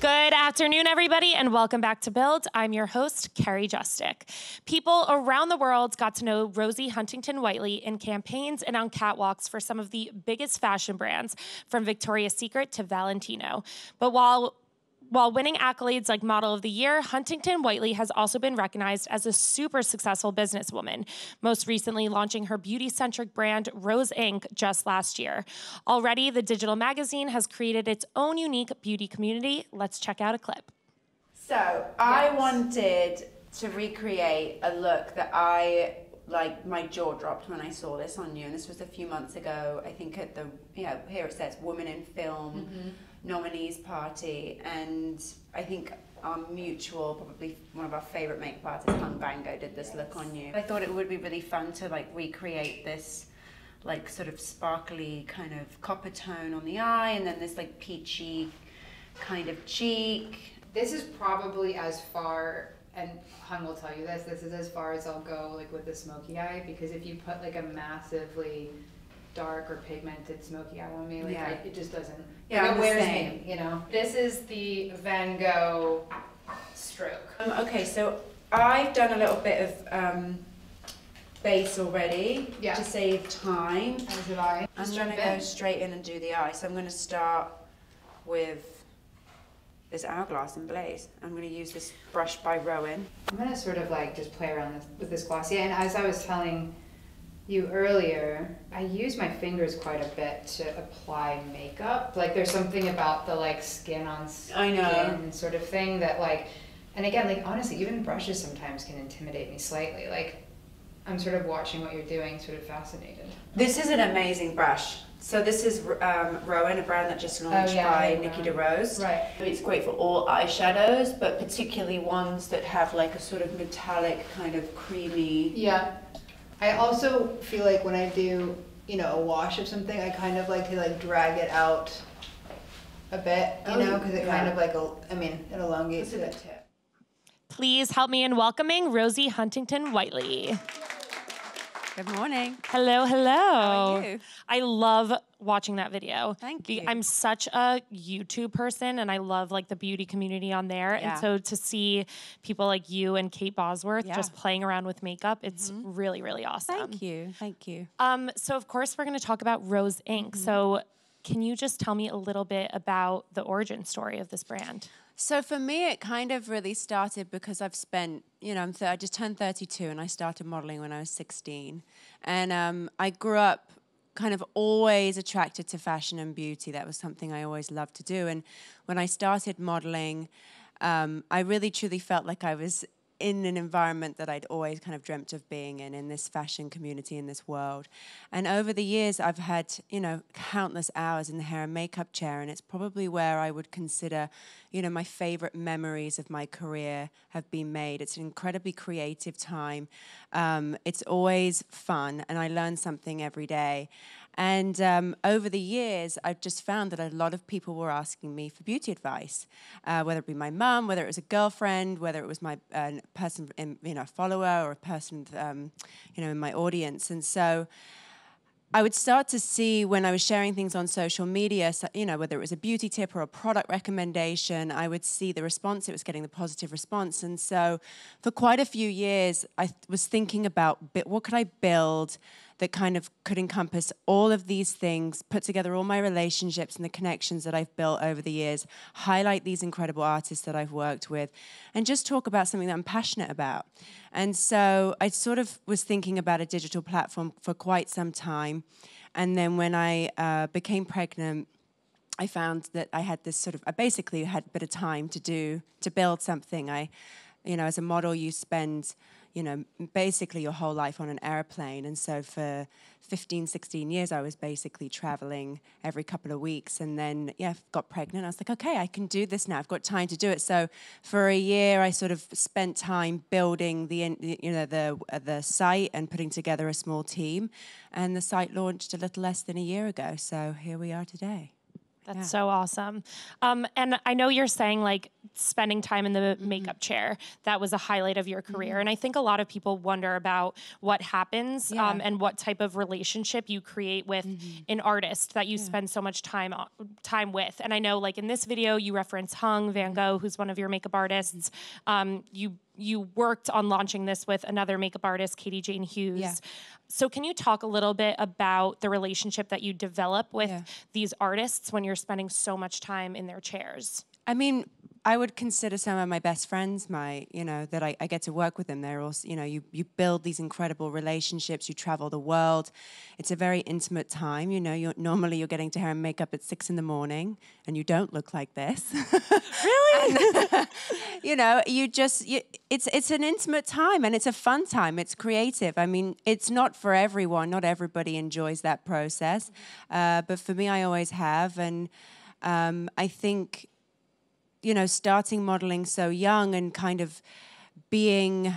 Good afternoon, everybody, and welcome back to Build. I'm your host, Kerry Justich. People around the world got to know Rosie Huntington-Whiteley in campaigns and on catwalks for some of the biggest fashion brands, from Victoria's Secret to Valentino. But while winning accolades like Model of the Year, Huntington-Whiteley has also been recognized as a super successful businesswoman, most recently launching her beauty-centric brand, Rose Inc, just last year. Already, the digital magazine has created its own unique beauty community. Let's check out a clip. So, I wanted to recreate a look that my jaw dropped when I saw this on you, and this was a few months ago, I think at the, here it says, Women in Film, nominees party, and I think our mutual, probably one of our favorite makeup artists, Hung Vanngo, did this look on you. I thought it would be really fun to recreate this sort of sparkly kind of copper tone on the eye, and then this peachy kind of cheek. This is probably as far, and Hung will tell you this, this is as far as I'll go with the smoky eye, because if you put a massively dark or pigmented smoky eye on me, it just doesn't. Yeah, it wears me, This is the Vanngo stroke. Okay, so I've done a little bit of base already to save time. As did I. I'm going to go straight in and do the eye. So I'm going to start with this Hourglass in Blaze. I'm going to use this brush by Rowen. I'm going to sort of just play around with this gloss. Yeah, and as I was telling you earlier, I use my fingers quite a bit to apply makeup. There's something about the skin on skin sort of thing that and again, honestly, even brushes sometimes can intimidate me slightly. I'm sort of watching what you're doing, sort of fascinated. This is an amazing brush. So this is Rowen, a brand that just launched by Nikki DeRose. Right. It's great for all eyeshadows, but particularly ones that have a sort of metallic kind of creamy. Yeah. I also feel when I do, a wash of something, I kind of like to drag it out a bit, because it kind of it elongates it a bit. Please help me in welcoming Rosie Huntington-Whiteley. Good morning. Hello, hello. How are you? I love watching that video. Thank you. I'm such a YouTube person, and I love the beauty community on there. Yeah. And so to see people like you and Kate Bosworth just playing around with makeup, it's really, really awesome. Thank you. Thank you. So of course we're going to talk about Rose Inc. So can you just tell me a little bit about the origin story of this brand? So for me, it kind of really started because I've spent, I just turned 32 and I started modeling when I was 16. And I grew up kind of always attracted to fashion and beauty. That was something I always loved to do. And when I started modeling, I really truly felt like I was in an environment that I'd always kind of dreamt of being in this fashion community, in this world. And over the years, I've had, countless hours in the hair and makeup chair, and it's probably where I would consider, my favorite memories of my career have been made. It's an incredibly creative time. It's always fun, and I learn something every day. And over the years, I've just found that a lot of people were asking me for beauty advice, whether it be my mum, whether it was a girlfriend, whether it was my person, a follower or a person, in my audience. And so I would start to see when I was sharing things on social media, whether it was a beauty tip or a product recommendation, I would see the response. It was getting the positive response. And so for quite a few years, I was thinking about what could I build that kind of could encompass all of these things, put together all my relationships and the connections that I've built over the years, highlight these incredible artists that I've worked with, and just talk about something that I'm passionate about. And so I sort of was thinking about a digital platform for quite some time. And then when I became pregnant, I found that I had this sort of, I basically had a bit of time to build something. As a model, you spend basically your whole life on an airplane. And so for 15, 16 years, I was basically traveling every couple of weeks. And then, got pregnant. I was like, okay, I can do this now. I've got time to do it. So for a year, I sort of spent time building the site and putting together a small team. And the site launched a little less than a year ago. So here we are today. That's so awesome. And I know you're saying like spending time in the makeup chair, that was a highlight of your career. And I think a lot of people wonder about what happens and what type of relationship you create with an artist that you spend so much time with. And I know like in this video, you reference Hung Vanngo, who's one of your makeup artists. You worked on launching this with another makeup artist, Katie Jane Hughes. So can you talk a little bit about the relationship that you develop with these artists when you're spending so much time in their chairs? I mean, I would consider some of my best friends, that I get to work with them. They're also, you build these incredible relationships, you travel the world. It's a very intimate time, Normally you're getting to hair and makeup at 6 in the morning and you don't look like this. Really? And, it's an intimate time and it's a fun time. It's creative. I mean, it's not for everyone. Not everybody enjoys that process. But for me, I always have. And I think, starting modeling so young and kind of being,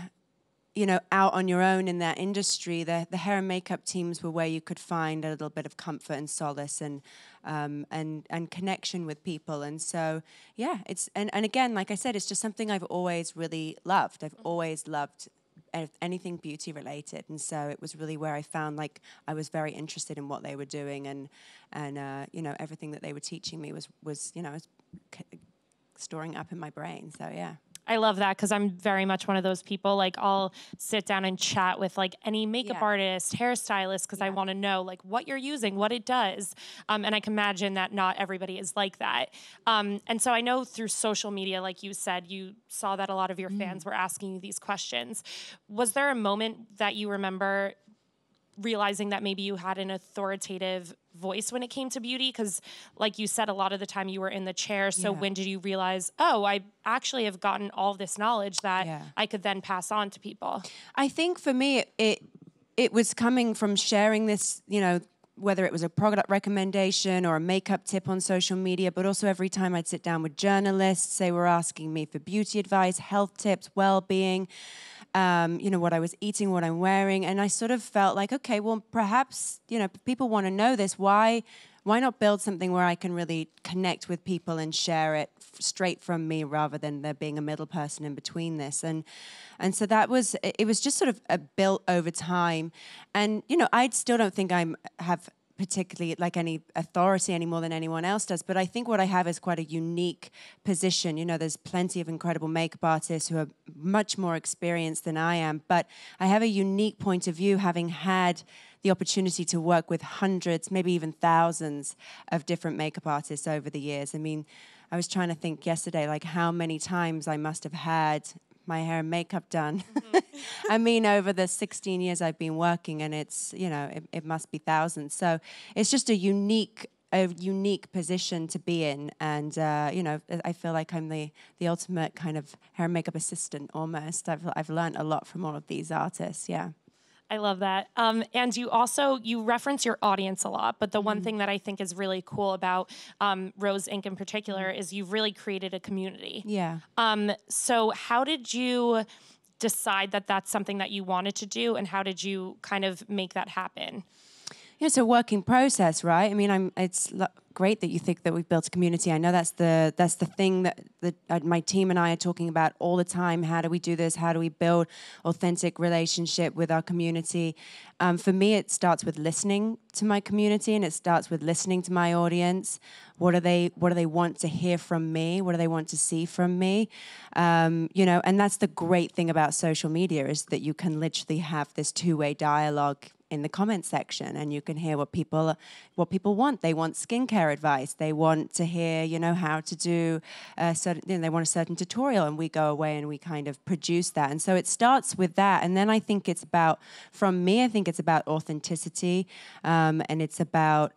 out on your own in that industry, the hair and makeup teams were where you could find a little bit of comfort and solace and connection with people. And so, it's, and again, like I said, it's just something I've always really loved. I've always loved anything beauty related. And so it was really where I found I was very interested in what they were doing and everything that they were teaching me was storing up in my brain, so I love that, because I'm very much one of those people, I'll sit down and chat with any makeup artist, hairstylist, because I want to know what you're using, what it does. And I can imagine that not everybody is like that. And so I know through social media, like you said, you saw that a lot of your fans were asking you these questions. Was there a moment that you remember realizing that maybe you had an authoritative voice when it came to beauty? Because like you said, a lot of the time you were in the chair. So when did you realize, oh, I actually have gotten all this knowledge that I could then pass on to people? I think for me, it was coming from sharing this, whether it was a product recommendation or a makeup tip on social media, but also every time I'd sit down with journalists, they were asking me for beauty advice, health tips, well-being, what I was eating, what I'm wearing. And I sort of felt like, okay, well, perhaps, people want to know this. Why not build something where I can really connect with people and share it straight from me rather than there being a middle person in between this? And so that was, it was just sort of built over time. And, I still don't think I have particularly any authority any more than anyone else does. But I think what I have is quite a unique position. There's plenty of incredible makeup artists who are much more experienced than I am, but I have a unique point of view, having had the opportunity to work with hundreds, maybe even thousands of different makeup artists over the years. I mean, I was trying to think yesterday, how many times I must have had my hair and makeup done. I mean, over the 16 years I've been working, and it's, it must be thousands. So it's just a unique position to be in. And, I feel like I'm the ultimate kind of hair and makeup assistant almost. I've learned a lot from all of these artists, I love that. And you reference your audience a lot, but the one thing that I think is really cool about Rose Inc in particular is you've really created a community. So how did you decide that that's something that you wanted to do, and how did you kind of make that happen? It's a working process, right? I mean, it's great that you think that we've built a community. I know that's the thing that my team and I are talking about all the time. How do we do this? How do we build authentic relationship with our community? For me, it starts with listening to my community, and it starts with listening to my audience. What do they want to hear from me? What do they want to see from me? And that's the great thing about social media, is that you can literally have this two-way dialogue in the comment section, and you can hear what people want. They want skincare advice. They want to hear, how to do a certain, they want a certain tutorial, and we go away and we kind of produce that. And so it starts with that. And then I think it's about, from me, I think it's about authenticity. And it's about,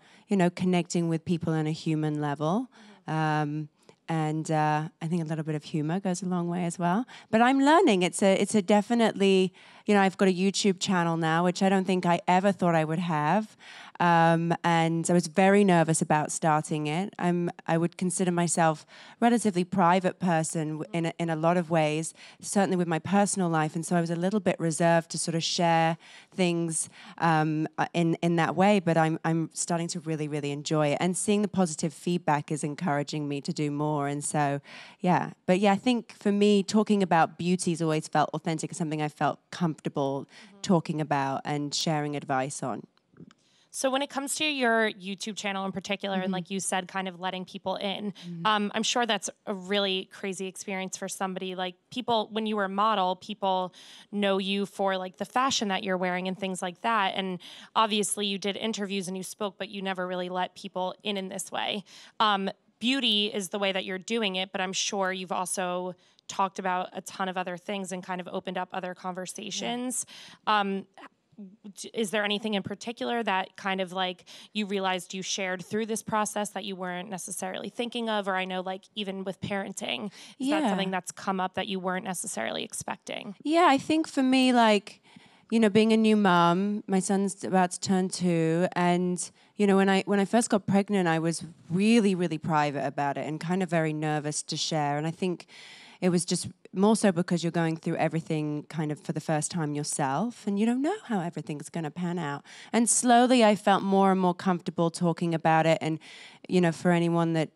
connecting with people on a human level. And I think a little bit of humor goes a long way as well. But I'm learning. It's a definitely, I've got a YouTube channel now, which I don't think I ever thought I would have. and I was very nervous about starting it. I would consider myself a relatively private person in a lot of ways, certainly with my personal life, and so I was a little bit reserved to sort of share things in that way. But I'm starting to really enjoy it, and seeing the positive feedback is encouraging me to do more. And so, yeah, but yeah, I think for me, talking about beauty's always felt authentic and something I felt comfortable talking about and sharing advice on. So when it comes to your YouTube channel in particular, and like you said, kind of letting people in, I'm sure that's a really crazy experience for somebody. Like people, when you were a model, people know you for like the fashion that you're wearing and things like that. And obviously you did interviews and you spoke, but you never really let people in this way. Beauty is the way that you're doing it, but I'm sure you've also talked about a ton of other things and kind of opened up other conversations. Is there anything in particular that kind of like you realized you shared through this process that you weren't necessarily thinking of? Or I know like even with parenting, is that something that's come up that you weren't necessarily expecting? Yeah, I think for me, like, you know, being a new mom, my son's about to turn 2, and you know, when I first got pregnant, I was really private about it and kind of very nervous to share. And I think it was just more so because you're going through everything kind of for the first time yourself, and you don't know how everything's going to pan out. And slowly I felt more and more comfortable talking about it. And, you know, for anyone that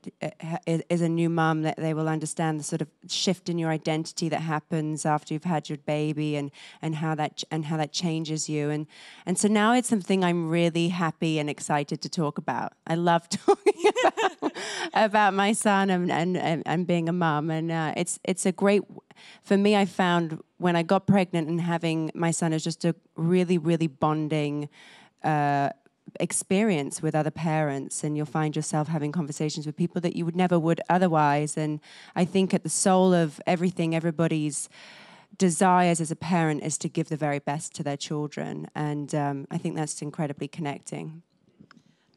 is a new mum, that they will understand the sort of shift in your identity that happens after you've had your baby, and how that changes you. And so now it's something I'm really happy and excited to talk about. I love talking about my son and being a mum. And it's a great, for me, I found when I got pregnant and having my son is just a really bonding experience with other parents, and you'll find yourself having conversations with people that you never would otherwise. And I think at the soul of everything, everybody's desires as a parent is to give the very best to their children, and I think that's incredibly connecting.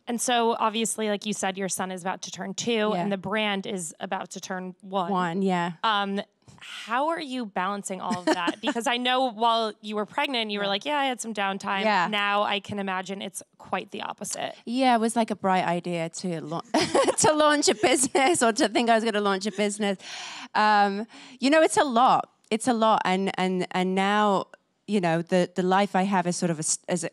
And so obviously, like you said, your son is about to turn 2, and the brand is about to turn 1. How are you balancing all of that? Because I know while you were pregnant, you were like, yeah, I had some downtime. Yeah. Now I can imagine it's quite the opposite. Yeah, it was like a bright idea to launch a business, or to think I was going to launch a business. You know, it's a lot. It's a lot. And now, you know, the life I have is sort of,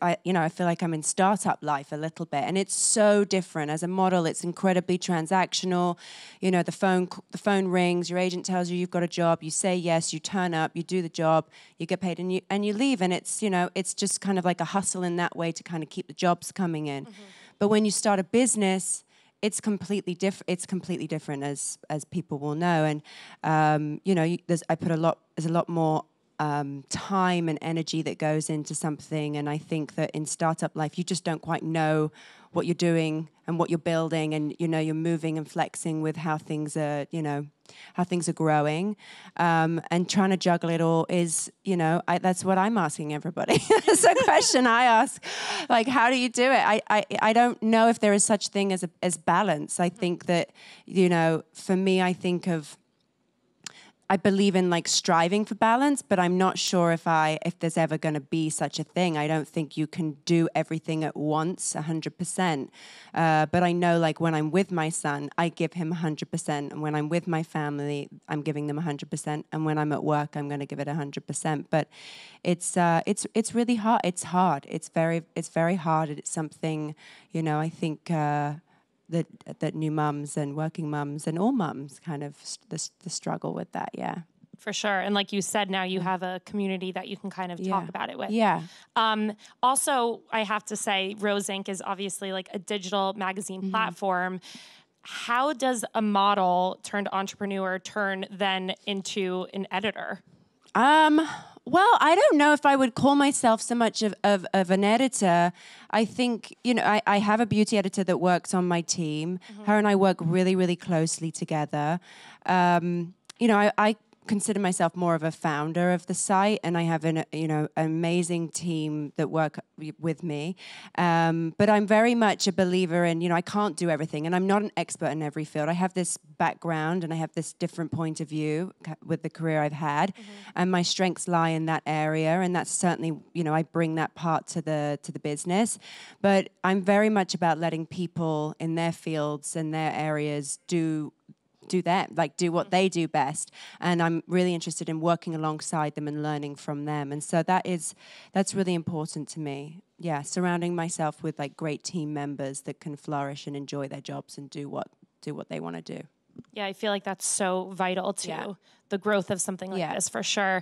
I feel like I'm in startup life a little bit, and it's so different. As a model, it's incredibly transactional. You know, the phone rings, your agent tells you you've got a job, you say yes, you turn up, you do the job, you get paid, and you leave. And it's, you know, it's just kind of like a hustle in that way to kind of keep the jobs coming in. But when you start a business, it's completely different. It's completely different, as people will know. And you know, there's a lot more time and energy that goes into something. And I think that in startup life, you just don't quite know what you're doing and what you're building, and you know, you're moving and flexing with how things are, you know, how things are growing, and trying to juggle it all is, you know, that's what I'm asking everybody. That's a question I ask, like, how do you do it? I don't know if there is such thing as balance. I think that, you know, for me, I believe in like striving for balance, but I'm not sure if there's ever going to be such a thing. I don't think you can do everything at once 100%. But I know, like, when I'm with my son, I give him 100%. And when I'm with my family, I'm giving them 100%. And when I'm at work, I'm going to give it 100%. But it's really hard. It's hard. It's very hard. It's something, you know, I think, that new mums and working mums and all mums kind of the struggle with that, yeah. For sure. And like you said, now you have a community that you can kind of talk about it with. Yeah. Also, I have to say, Rose Inc. is obviously like a digital magazine platform. How does a model turned entrepreneur turn then into an editor? Well, I don't know if I would call myself so much of an editor. I think, you know, I have a beauty editor that works on my team. Her and I work really closely together. You know, I consider myself more of a founder of the site, and I have an an amazing team that work with me. But I'm very much a believer in I can't do everything, and I'm not an expert in every field. I have this background and I have this different point of view with the career I've had, and my strengths lie in that area, and that's certainly I bring that part to the business. But I'm very much about letting people in their fields and their areas do that, like do what they do best, and I'm really interested in working alongside them and learning from them. And so that's really important to me. Yeah, surrounding myself with like great team members that can flourish and enjoy their jobs and do what they want to do. Yeah, I feel like that's so vital to the growth of something like this, for sure.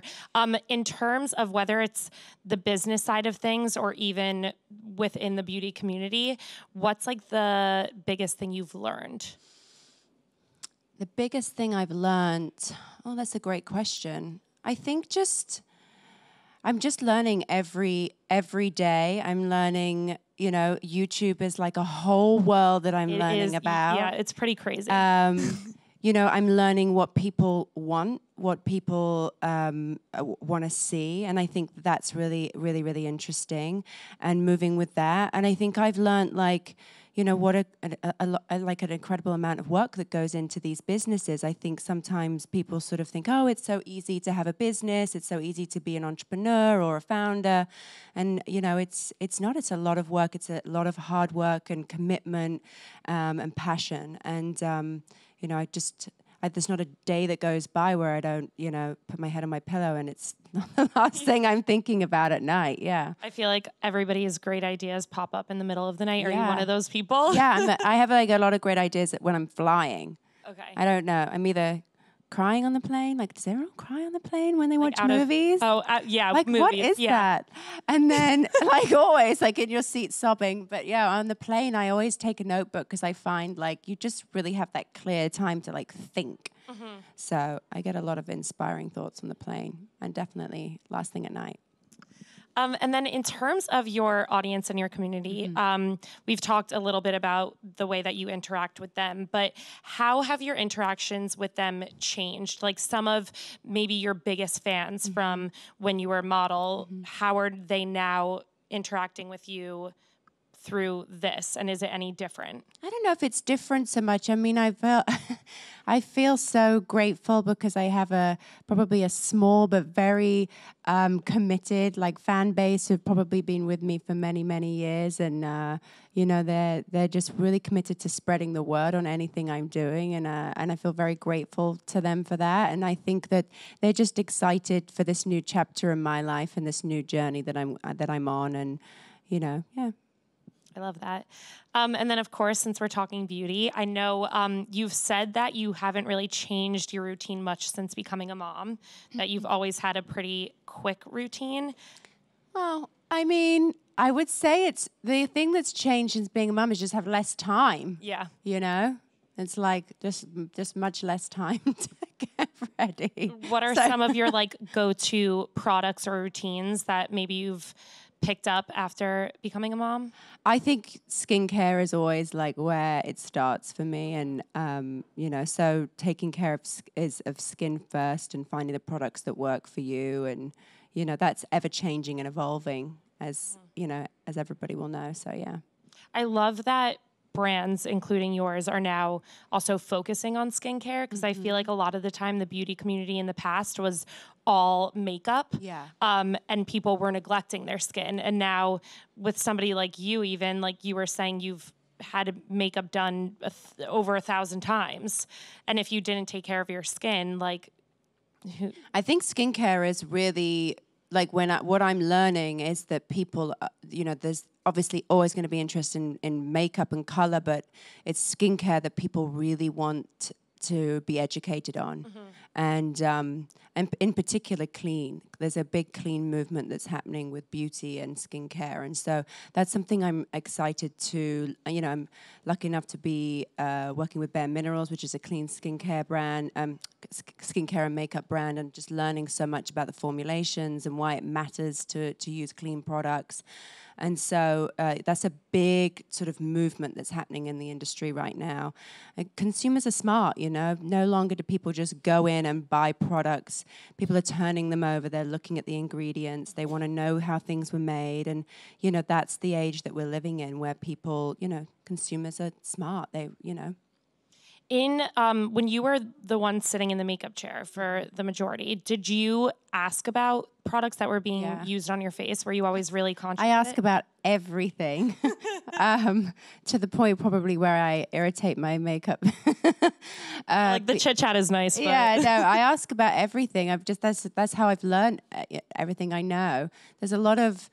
In terms of whether it's the business side of things or even within the beauty community, what's like the biggest thing you've learned? The biggest thing I've learned, oh, that's a great question. I think I'm just learning every day. I'm learning, YouTube is like a whole world that I'm learning about. Yeah, it's pretty crazy. I'm learning what people want, what people want to see, and I think that's really, really, really interesting. And moving with that, and I think I've learned what an incredible amount of work that goes into these businesses. I think sometimes people sort of think, oh, it's so easy to have a business, it's so easy to be an entrepreneur or a founder, and it's not. It's a lot of work. It's a lot of hard work and commitment and passion. And there's not a day that goes by where I don't, put my head on my pillow and it's not the last thing I'm thinking about at night. Yeah. I feel like everybody's great ideas pop up in the middle of the night. Yeah. Are you one of those people? Yeah, I have like a lot of great ideas when I'm flying. Okay. I don't know. I'm either crying on the plane. Like, does everyone cry on the plane when they watch movies? Like, movies. What is that? And then, like, always, like, in your seat sobbing. But, yeah, on the plane, I always take a notebook because I find, like, you just really have that clear time to, like, think. Mm-hmm. So I get a lot of inspiring thoughts on the plane, and definitely last thing at night. And then in terms of your audience and your community, we've talked a little bit about the way that you interact with them, but how have your interactions with them changed? Like, some of maybe your biggest fans from when you were a model, how are they now interacting with you through this? And is it any different? I don't know if it's different so much. I mean, I feel so grateful because I have probably a small but very committed like fan base who've probably been with me for many, many years, and they're just really committed to spreading the word on anything I'm doing, and I feel very grateful to them for that. And I think that they're just excited for this new chapter in my life and this new journey that I'm on, and I love that. And then, of course, since we're talking beauty, I know you've said that you haven't really changed your routine much since becoming a mom, that you've always had a pretty quick routine. Well, I mean, I would say it's the thing that's changed since being a mom is just have less time. Yeah. It's like just much less time to get ready. What are some of your like go-to products or routines that maybe you've picked up after becoming a mom? I think skincare is always like where it starts for me, and so taking care of skin first and finding the products that work for you, and that's ever changing and evolving, as as everybody will know. So yeah, I love that brands, including yours, are now also focusing on skincare, because I feel like a lot of the time the beauty community in the past was all makeup, and people were neglecting their skin. And now with somebody like you, even like you were saying, you've had makeup done over 1,000 times, and if you didn't take care of your skin, like I think skincare is really like what I'm learning is that people, there's obviously always going to be interest in makeup and color, but it's skincare that people really want to be educated on, and in particular clean. There's a big clean movement that's happening with beauty and skincare, and so that's something I'm excited to. I'm lucky enough to be working with Bare Minerals, which is a clean skincare brand, skincare and makeup brand, and just learning so much about the formulations and why it matters to use clean products. And so that's a big sort of movement that's happening in the industry right now. Consumers are smart, no longer do people just go in in and buy products, people are turning them over, they're looking at the ingredients, they want to know how things were made. And, you know, that's the age that we're living in where people, you know, consumers are smart, they, you know. In when you were the one sitting in the makeup chair for the majority, did you ask about products that were being used on your face? Were you always really conscious? I ask about everything, to the point probably where I irritate my makeup. Like the chit chat is nice. But yeah, no, I ask about everything. I've just that's how I've learned everything I know. There's a lot of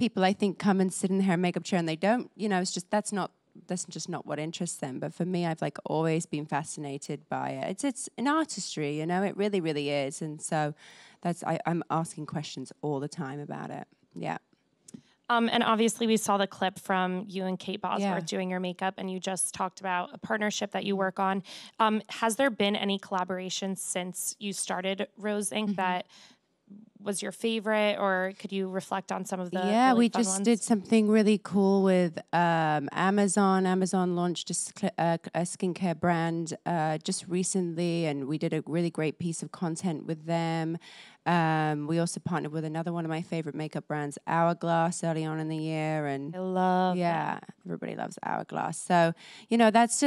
people I think come and sit in their makeup chair and they don't. You know, it's just that's just not what interests them. But for me, I've like always been fascinated by it. It's an artistry, you know, it really, really is. And so that's, I'm asking questions all the time about it. Yeah. And obviously we saw the clip from you and Kate Bosworth doing your makeup, and you just talked about a partnership that you work on. Has there been any collaboration since you started Rose Inc. that was your favorite, or could you reflect on some of the really we just did something really cool with Amazon. Amazon launched a skincare brand just recently, and we did a really great piece of content with them. We also partnered with another one of my favorite makeup brands, Hourglass, early on in the year. And I love that. Everybody loves Hourglass. So, you know, that's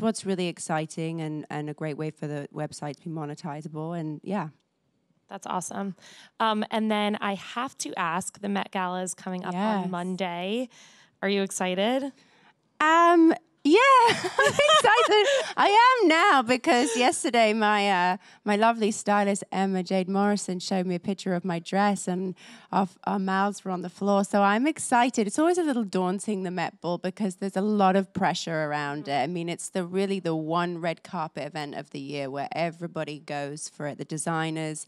what's really exciting, and a great way for the website to be monetizable. And that's awesome. And then I have to ask, the Met Gala is coming up on Monday. Are you excited? Yeah, I'm excited. I am now, because yesterday my my lovely stylist Emma Jade Morrison showed me a picture of my dress, and our mouths were on the floor. So I'm excited. It's always a little daunting, the Met Ball, because there's a lot of pressure around it. I mean, it's really the one red carpet event of the year where everybody goes for it. The designers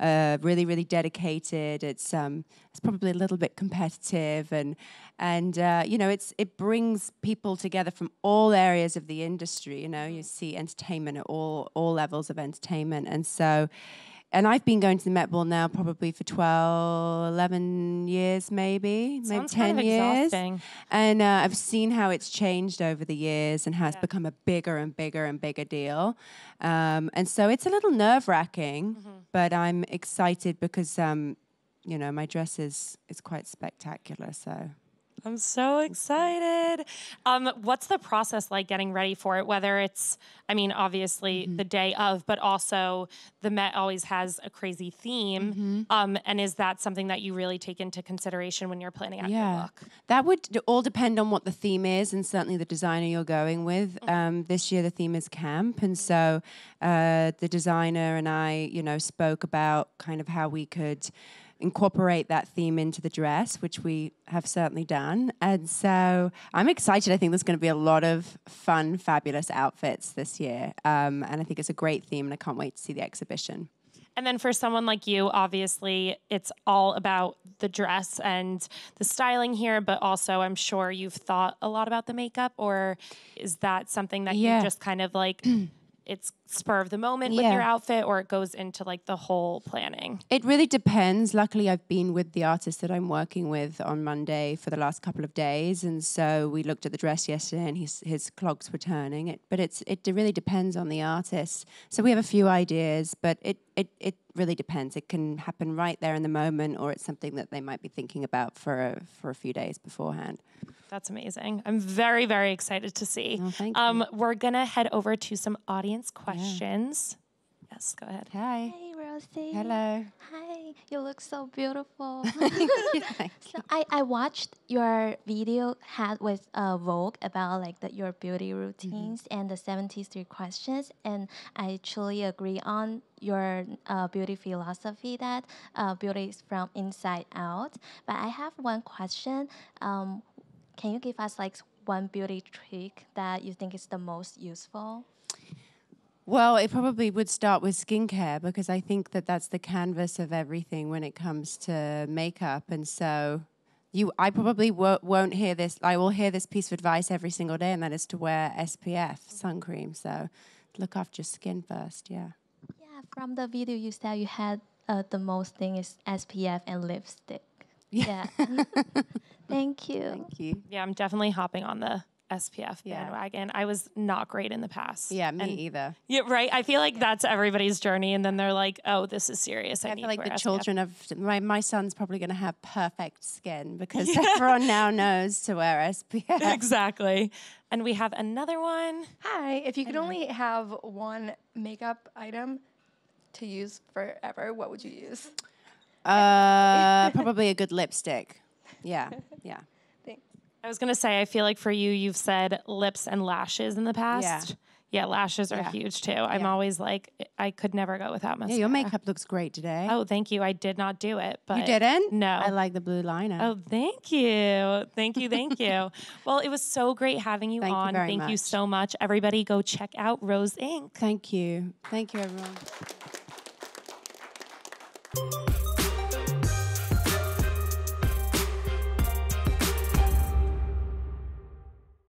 really, really dedicated. It's probably a little bit competitive, and you know, it brings people together from all areas of the industry. You know, you see entertainment at all levels of entertainment, and I've been going to the Met Ball now probably for 11 years, maybe 10 years, and I've seen how it's changed over the years and how it's become a bigger and bigger and bigger deal, and so it's a little nerve-wracking. But I'm excited because, you know, my dress is quite spectacular, so. I'm so excited. What's the process like getting ready for it? Whether it's, I mean, obviously the day of, but also the Met always has a crazy theme. And is that something that you really take into consideration when you're planning out your look? That would all depend on what the theme is, and certainly the designer you're going with. This year the theme is camp, and so the designer and I, you know, spoke about kind of how we could incorporate that theme into the dress, which we have certainly done. And so I'm excited. I think there's going to be a lot of fun, fabulous outfits this year. And I think it's a great theme, and I can't wait to see the exhibition. And then for someone like you, obviously, it's all about the dress and the styling here, but also I'm sure you've thought a lot about the makeup, or is that something that you just kind of like... it's spur of the moment with your outfit, or it goes into like the whole planning? It really depends. Luckily, I've been with the artist that I'm working with on Monday for the last couple of days. And so we looked at the dress yesterday, and his clogs were turning. But it really depends on the artist. So we have a few ideas, but it really depends. It can happen right there in the moment, or it's something that they might be thinking about for a few days beforehand. That's amazing. I'm very, very excited to see. Oh, thank you. We're going to head over to some audience questions. Yeah. Yes, go ahead. Hi. Hey, Rosie. Hello. Hi. You look so beautiful. So I watched your video had with Vogue about like your beauty routines and the 73 questions, and I truly agree on your beauty philosophy that beauty is from inside out. But I have one question. Can you give us like one beauty trick that you think is the most useful? Well, it probably would start with skincare, because I think that that's the canvas of everything when it comes to makeup. And so I probably won't hear this. I will hear this piece of advice every single day, and that is to wear SPF, sun cream. So look after your skin first, Yeah, from the video you said you had the most thing is SPF and lipstick. Yeah. Thank you. Thank you. Yeah, I'm definitely hopping on the SPF bandwagon. I was not great in the past. Yeah, me either. Yeah, right. I feel like that's everybody's journey, and then they're like, "Oh, this is serious." I need feel like the SPF. Children of my son's probably going to have perfect skin because everyone now knows to wear SPF. Exactly. And we have another one. Hi. If you could only have one makeup item to use forever, what would you use? Probably a good lipstick. Yeah. Yeah. I was going to say, I feel like for you, you've said lips and lashes in the past. Yeah, lashes are huge too. I'm always like, I could never go without mascara. Yeah, your makeup looks great today. Oh, thank you. I did not do it. But you didn't? No. I like the blue liner. Oh, thank you. Thank you. Thank you. Well, it was so great having you on. Thank you so much. Everybody go check out Rose Inc. Thank you. Thank you, everyone.